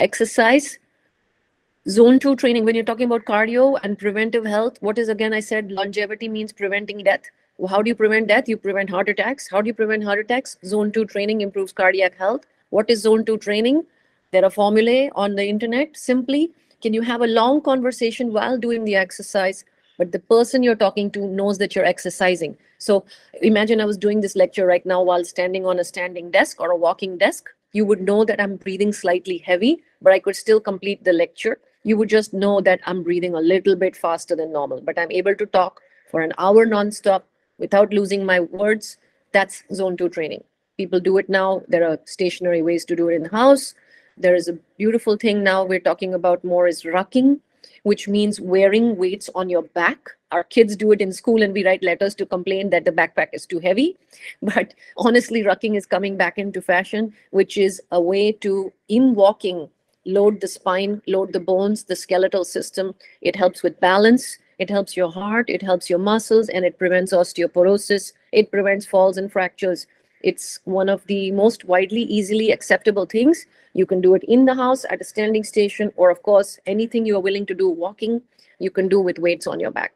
exercise. Zone 2 training, when you're talking about cardio and preventive health, what is, again, I said longevity means preventing death. How do you prevent death? You prevent heart attacks. How do you prevent heart attacks? Zone 2 training improves cardiac health. What is zone 2 training? There are formulae on the internet. Simply, can you have a long conversation while doing the exercise, but the person you're talking to knows that you're exercising. So imagine I was doing this lecture right now while standing on a standing desk or a walking desk. You would know that I'm breathing slightly heavy, but I could still complete the lecture. You would just know that I'm breathing a little bit faster than normal, but I'm able to talk for an hour nonstop without losing my words. That's zone 2 training. People do it now. There are stationary ways to do it in the house. There is a beautiful thing now we're talking about more is rucking, which means wearing weights on your back. Our kids do it in school and we write letters to complain that the backpack is too heavy. But honestly, rucking is coming back into fashion, which is a way to, in walking, load the spine, load the bones, the skeletal system. It helps with balance. It helps your heart. It helps your muscles. And it prevents osteoporosis. It prevents falls and fractures. It's one of the most widely, easily acceptable things. You can do it in the house, at a standing station, or of course, anything you are willing to do walking, you can do with weights on your back.